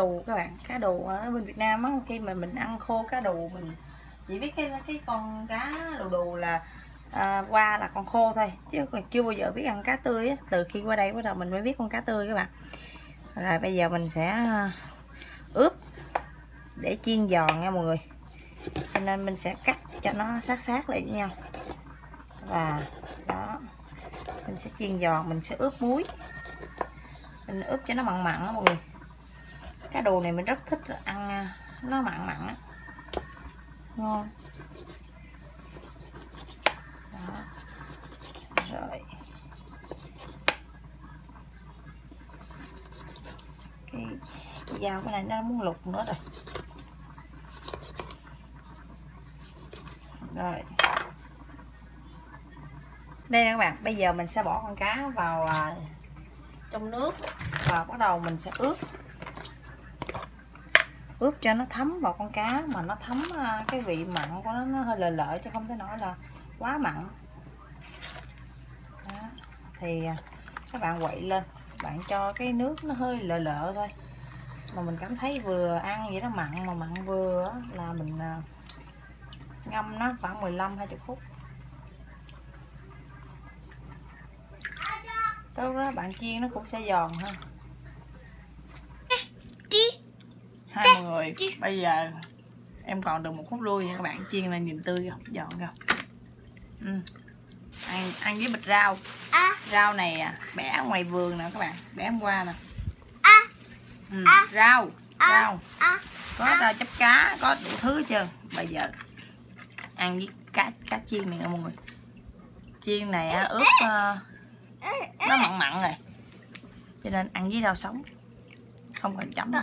đù các bạn. Cá đù ở bên Việt Nam á, khi mà mình ăn khô cá đù mình chỉ biết cái con cá đù đù là qua là con khô thôi, chứ còn chưa bao giờ biết ăn cá tươi á. Từ khi qua đây bắt đầu mình mới biết con cá tươi các bạn. Rồi bây giờ mình sẽ ướp để chiên giòn nha mọi người, cho nên mình sẽ cắt cho nó sát sát lại với nhau. Và đó, mình sẽ chiên giòn, mình sẽ ướp muối, mình ướp cho nó mặn mặn đó mọi người. Cá đù này mình rất thích ăn, nó mặn mặn đó, ngon. Đó. Rồi cái dao cái này nó muốn lục nữa rồi. Rồi đây nè các bạn, bây giờ mình sẽ bỏ con cá vào trong nước và bắt đầu mình sẽ ướp cho nó thấm vào con cá, mà nó thấm cái vị mặn của nó hơi lợ lợ, chứ không thể nói là quá mặn. Đó. Thì các bạn quậy lên, bạn cho cái nước nó hơi lợ lợ thôi, mà mình cảm thấy vừa ăn vậy đó, mặn mà mặn vừa là mình ngâm nó khoảng 15–20 phút. Tới đó bạn chiên nó cũng sẽ giòn ha. Hai người, bây giờ em còn được 1 khúc lui nha các bạn. Chiên lên nhìn tươi không, giòn không? Ừ. Ăn với bịch rau. Rau này bẻ ngoài vườn nè các bạn, bẻ hôm qua nè. Ừ. Rau. Có rau chấm cá, có đủ thứ chưa? Bây giờ ăn với cá chiên này nha mọi người. Chiên này ướp nó mặn mặn này, cho nên ăn với rau sống không cần chấm đâu.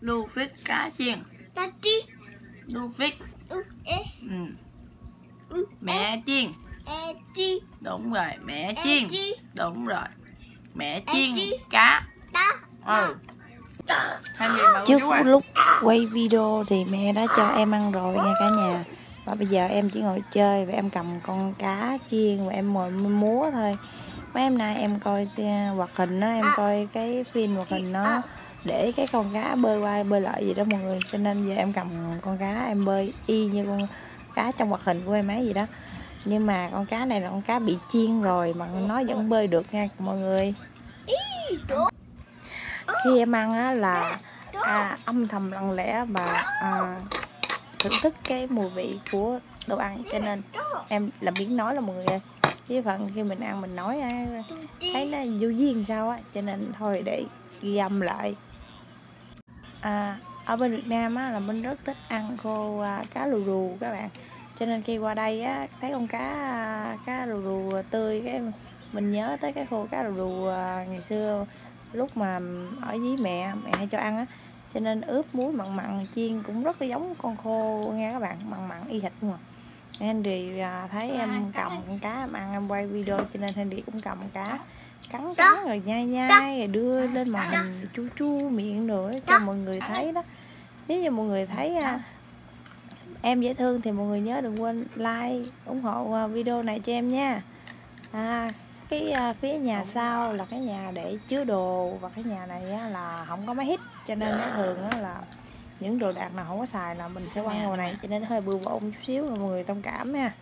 Lưu vít cá chiên. Lưu vít. Mẹ chiên. Đúng rồi, mẹ chiên. Đúng rồi, mẹ chiên cá. Trước lúc quay video thì mẹ đã cho em ăn rồi nha cả nhà. Và bây giờ em chỉ ngồi chơi và em cầm con cá chiên và em ngồi múa thôi. Mấy em nay em coi hoạt hình đó, em coi cái phim hoạt hình nó để cái con cá bơi qua bơi lại gì đó mọi người. Cho nên giờ em cầm con cá em bơi y như con cá trong hoạt hình của em ấy gì đó. Nhưng mà con cá này là con cá bị chiên rồi mà nó vẫn bơi được nha mọi người. Khi em ăn á là âm thầm lặng lẽ và thưởng thức cái mùi vị của đồ ăn, cho nên em làm biếng nói là mọi người ơi. Với phần khi mình ăn mình nói thấy nó vô duyên sao á, cho nên thôi để ghi âm lại. Ở bên Việt Nam á là mình rất thích ăn khô cá lù đù các bạn, cho nên khi qua đây á thấy con cá lù đù tươi cái mình nhớ tới cái khô cá lù đù ngày xưa lúc mà ở với mẹ hay cho ăn á, cho nên ướp muối mặn mặn chiên cũng rất là giống con khô nghe các bạn, mặn mặn y hệt luôn à. Henry thấy em cầm con cá em ăn em quay video, cho nên Henry cũng cầm con cá cắn rồi nhai nhai rồi đưa lên màn hình chu chu miệng nữa cho mọi người thấy đó. Nếu như mọi người thấy em dễ thương thì mọi người nhớ đừng quên like ủng hộ video này cho em nha. Cái phía nhà sau là cái nhà để chứa đồ, và cái nhà này là không có máy hít, cho nên nó thường là những đồ đạc nào không có xài là mình sẽ quăng vào này, cho nên hơi bừa bộn chút xíu mọi người thông cảm nha.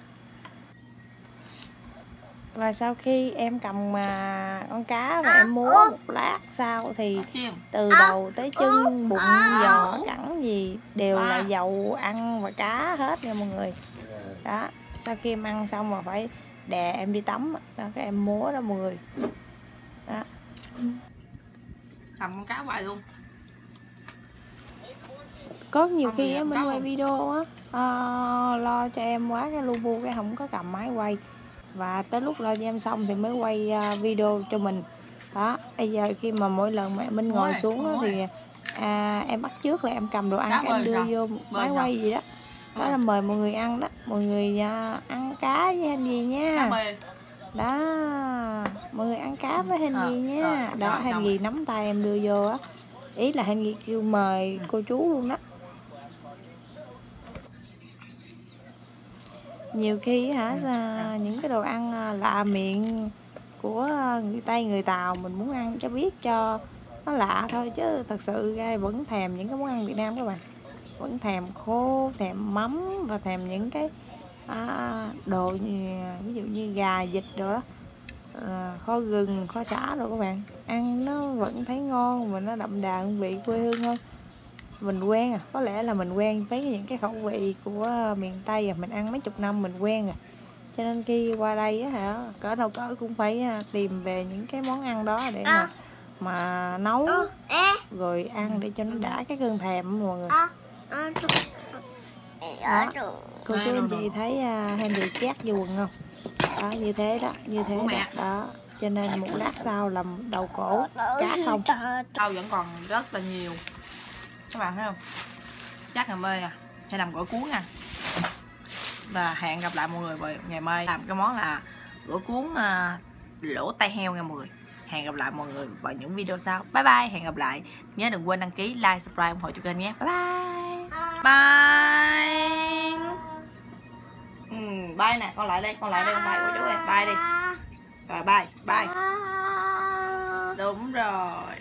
Và sau khi em cầm con cá và em múa một lát sau thì từ đầu tới chân, bụng, giò, cẳng gì đều là dầu ăn và cá hết nha mọi người. Đó, sau khi em ăn xong mà phải đè em đi tắm đó, cái em múa đó mọi người. Đó, cầm con cá hoài luôn. Có nhiều khi á mình quay video á lo cho em quá cái lu bu cái không có cầm máy quay, và tới lúc lo cho em xong thì mới quay video cho mình. Đó, bây giờ khi mà mỗi lần mẹ Minh ngồi xuống đó, thì em bắt trước là em cầm đồ ăn em đưa vô máy quay gì đó. Đó là mời mọi người ăn đó, mọi người ăn cá với Henry nha. Đó, mọi người ăn cá với Henry nha. Đó, Henry nắm tay em đưa vô á, ý là Henry kêu mời cô chú luôn đó. Nhiều khi hả những cái đồ ăn lạ miệng của người Tây người Tàu mình muốn ăn cho biết cho nó lạ thôi, chứ thật sự ra vẫn thèm những cái món ăn Việt Nam các bạn, vẫn thèm khô, thèm mắm và thèm những cái đồ như, ví dụ như gà vịt đồ đó, kho gừng kho sả rồi các bạn, ăn nó vẫn thấy ngon mà nó đậm đà hương vị quê hương hơn. Mình quen à, có lẽ là mình quen với những cái khẩu vị của miền Tây à, mình ăn mấy chục năm mình quen à, cho nên khi qua đây á hả, cỡ đâu cỡ cũng phải tìm về những cái món ăn đó để mà nấu rồi ăn để cho nó đã cái cơn thèm mọi người. Đó, cô chú anh chị thấy Henry chát vô quần không? Đó, như thế đó, như thế đó, đó. Cho nên một lát sau làm đầu cổ cá không? Sau vẫn còn rất là nhiều. Các bạn thấy không? Chắc ngày mai sẽ làm gỏi cuốn nha. Và hẹn gặp lại mọi người vào ngày mai làm cái món là gỏi cuốn lỗ tai heo nha mọi người. Hẹn gặp lại mọi người vào những video sau. Bye bye, hẹn gặp lại. Nhớ đừng quên đăng ký, like, subscribe, ủng hộ cho kênh nhé. Bye bye. Bye. Bye nè, con lại đây, con bye của chú ơi. Bye đi. Rồi bye, bye. Đúng rồi.